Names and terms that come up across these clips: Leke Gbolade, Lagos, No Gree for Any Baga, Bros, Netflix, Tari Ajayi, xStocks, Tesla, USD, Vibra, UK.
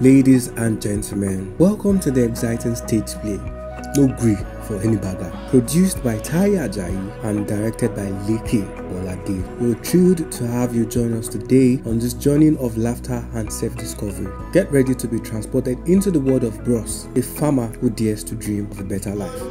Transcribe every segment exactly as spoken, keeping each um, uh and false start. Ladies and gentlemen, welcome to the exciting stage play No Gree for Any Baga, produced by Tari Ajayi and directed by Leke Gbolade. We're thrilled to have you join us today on this journey of laughter and self-discovery. Get ready to be transported into the world of Bros, a farmer who dares to dream of a better life.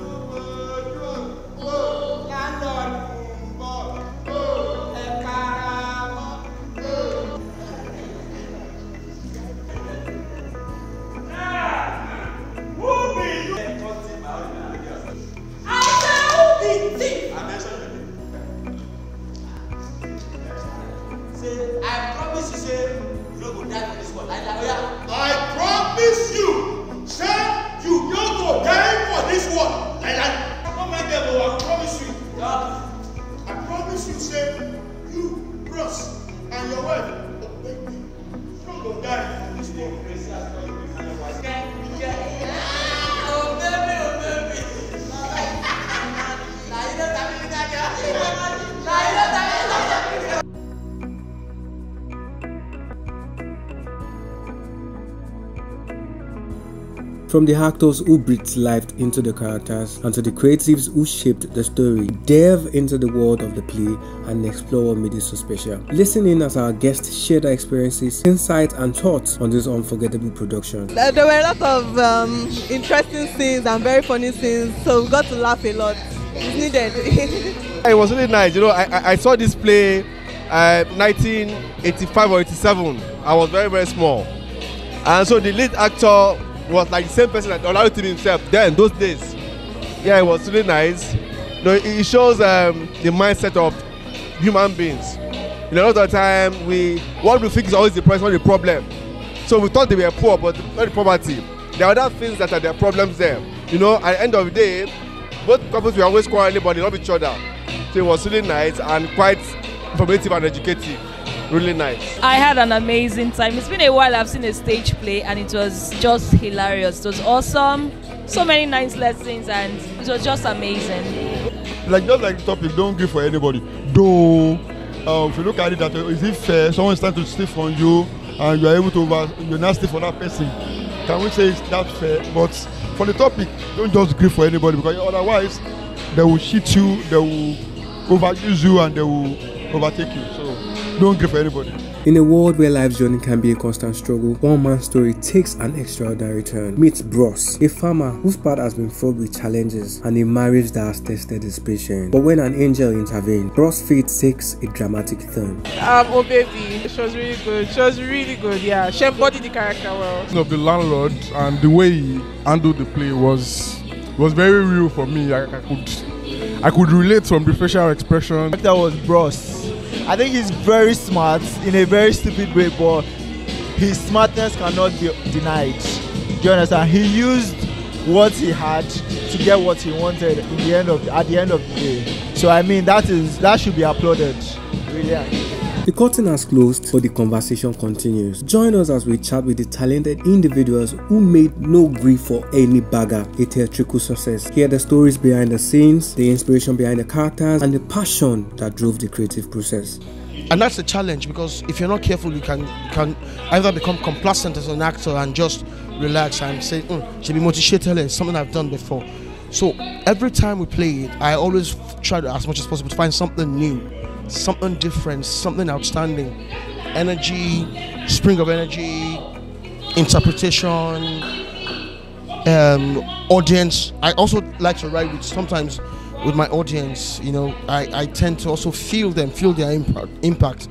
I promise you, say, you don't go die for this world. I promise you, say, you don't go die for this world. I promise you. I promise you, say, you, Bros, and your wife, you don't go die for this world. Oh, baby, oh, baby. Now you don't have to die. Now you don't have From the actors who breathed life into the characters and to the creatives who shaped the story, delve into the world of the play and explore what made it so special. Listen in as our guests share their experiences, insights and thoughts on this unforgettable production. There were a lot of um, interesting scenes and very funny scenes, so we got to laugh a lot. It's needed. It was really nice, you know, I, I saw this play uh, nineteen eighty-five or eighty-seven. I was very, very small. And so the lead actor was like the same person that allowed to be himself then, those days. Yeah, it was really nice. You know, it shows um, the mindset of human beings. You know, a lot of the time, we, what we think is always the person, not the problem. So we thought they were poor, but not the poverty. There are other things that are their problems there. You know, at the end of the day, both couples will always quarrelling, but they love each other. So it was really nice and quite informative and educative. Really nice. I had an amazing time. It's been a while I've seen a stage play and it was just hilarious. It was awesome. So many nice lessons and it was just amazing. Like just like the topic, don't give for anybody. Though, uh, if you look at it, that, uh, is it fair? Someone's trying to steal from you and you're able to over, you're not steal for that person. Can we say it's that fair? But for the topic, don't just give for anybody because otherwise they will cheat you, they will overuse you and they will overtake you. So don't give for anybody. In a world where life's journey can be a constant struggle, one man's story takes an extraordinary turn. Meet Bros, a farmer whose path has been fraught with challenges and a marriage that has tested his patience. But when an angel intervenes, Bros' fate takes a dramatic turn. Um, oh baby, she was really good. She was really good, yeah. She embodied the character well. Of the landlord and the way he handled the play was was very real for me. I, I could I could relate from the facial expression. That was Bros. I think he's very smart in a very stupid way, but his smartness cannot be denied. Do you understand? He used what he had to get what he wanted in the end of the, at the end of the day. So I mean, that is that should be applauded. Brilliant. The curtain has closed, but the conversation continues. Join us as we chat with the talented individuals who made No Gree for Any Baga a theatrical success. Hear the stories behind the scenes, the inspiration behind the characters, and the passion that drove the creative process. And that's the challenge, because if you're not careful, you can, you can either become complacent as an actor and just relax and say, mm, should be motivated, it's something I've done before. So every time we play it, I always try to, as much as possible, to find something new. Something different, something outstanding. Energy, spring of energy, interpretation, um, audience. I also like to write with sometimes with my audience, you know, I, I tend to also feel them, feel their impact, impact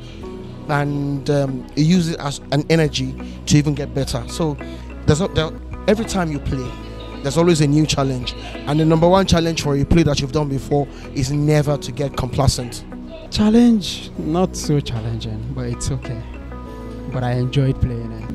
and um, use it as an energy to even get better. So there's not, there, every time you play, there's always a new challenge. And the number one challenge for a play that you've done before is never to get complacent. Challenge, not so challenging, but it's okay. But I enjoyed playing it.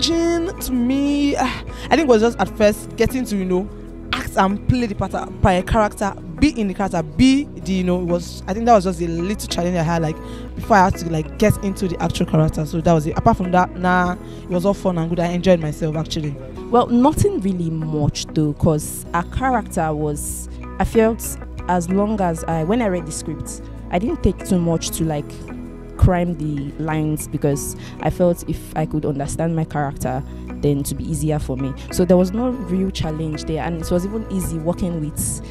Challenging to me, I think it was just at first getting to, you know, act and play the part by a character, be in the character, be the, you know, it was, I think that was just a little challenge I had, like, before I had to, like, get into the actual character. So that was it. Apart from that, nah, it was all fun and good. I enjoyed myself, actually. Well, nothing really much, though, because our character was, I felt as long as I, when I read the script, I didn't take too much to like crime the lines, because I felt if I could understand my character, then to be easier for me. So there was no real challenge there, and it was even easy working with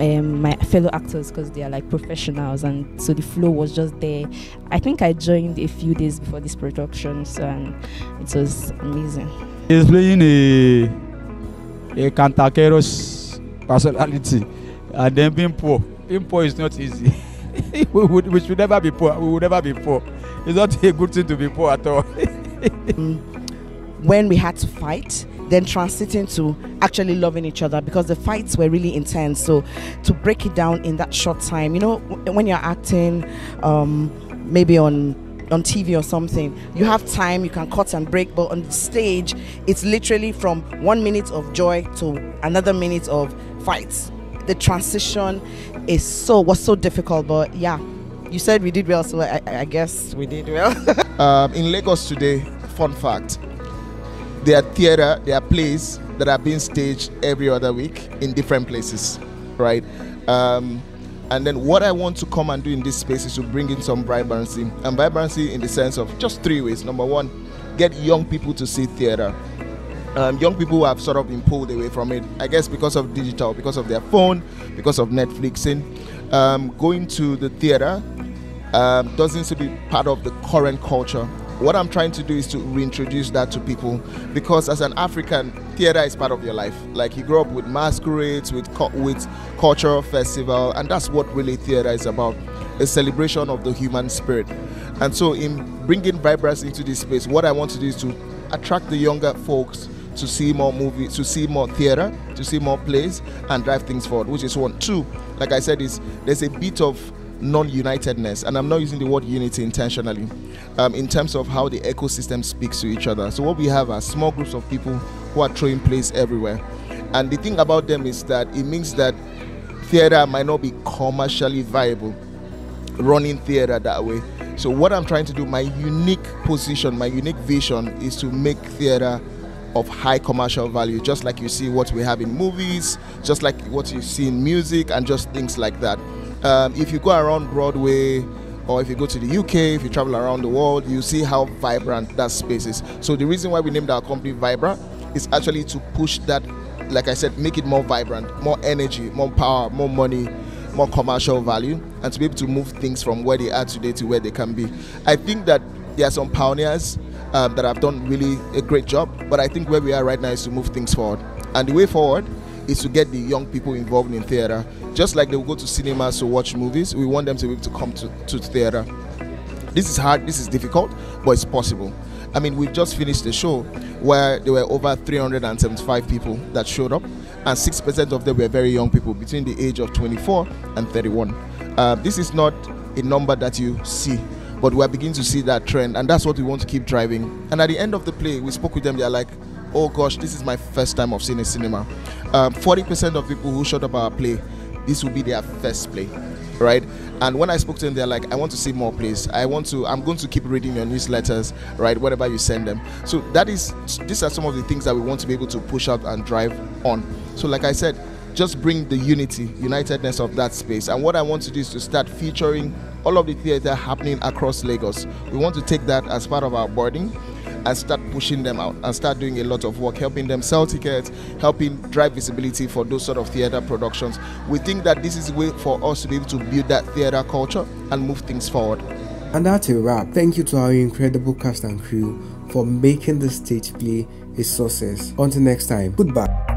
um, my fellow actors because they are like professionals, and so the flow was just there. I think I joined a few days before this production, so and it was amazing. He's playing a, a cantankerous personality, and then being poor. Being poor is not easy. we, would, we should never be poor. We would never be poor. It's not a good thing to be poor at all. When we had to fight, then transiting to actually loving each other, because the fights were really intense. So to break it down in that short time, you know, when you're acting, um, maybe on on T V or something, you have time, you can cut and break, but on the stage, it's literally from one minute of joy to another minute of fights. The transition is so was so difficult, but yeah, you said we did well, so I, I guess we did well. um, in Lagos today, fun fact, there are theatre, there are plays that are being staged every other week in different places, right? Um, and then what I want to come and do in this space is to bring in some vibrancy, and vibrancy in the sense of just three ways. Number one, get young people to see theatre. Um, young people have sort of been pulled away from it, I guess because of digital, because of their phone, because of Netflixing. Um, going to the theatre um, doesn't seem to be part of the current culture. What I'm trying to do is to reintroduce that to people, because as an African, theatre is part of your life. Like, you grow up with masquerades, with, with cultural festival, and that's what really theatre is about, a celebration of the human spirit. And so in bringing vibrancy into this space, what I want to do is to attract the younger folks to see more movies, to see more theatre, to see more plays, and drive things forward, which is one. Two, like I said, is there's a bit of non-unitedness, and I'm not using the word unity intentionally, um, in terms of how the ecosystem speaks to each other. So what we have are small groups of people who are throwing plays everywhere. And the thing about them is that it means that theatre might not be commercially viable, running theatre that way. So what I'm trying to do, my unique position, my unique vision is to make theatre of high commercial value, just like you see what we have in movies, just like what you see in music, and just things like that. Um, if you go around Broadway, or if you go to the U K, if you travel around the world, you see how vibrant that space is. So the reason why we named our company Vibra is actually to push that, like I said, make it more vibrant, more energy, more power, more money, more commercial value, and to be able to move things from where they are today to where they can be. I think that there are some pioneers um, that have done really a great job, but I think where we are right now is to move things forward. And the way forward is to get the young people involved in theatre. Just like they will go to cinemas to watch movies, we want them to be able to come to, to theatre. This is hard, this is difficult, but it's possible. I mean, we've just finished the show where there were over three hundred seventy-five people that showed up, and six percent of them were very young people between the age of twenty-four and thirty-one. Uh, this is not a number that you see, but we are beginning to see that trend, and that's what we want to keep driving. And at the end of the play, we spoke with them, they are like, oh gosh, this is my first time of seeing a cinema. forty percent um, of people who showed up our play, this will be their first play, right? And when I spoke to them, they're like, I want to see more plays. I want to, I'm going to keep reading your newsletters, right? Whenever you send them. So that is, these are some of the things that we want to be able to push out and drive on. So like I said, just bring the unity, unitedness of that space. And what I want to do is to start featuring all of the theatre happening across Lagos. We want to take that as part of our boarding and start pushing them out and start doing a lot of work, helping them sell tickets, helping drive visibility for those sort of theatre productions. We think that this is a way for us to be able to build that theatre culture and move things forward. And that's a wrap. Thank you to our incredible cast and crew for making the stage play a success. Until next time, goodbye.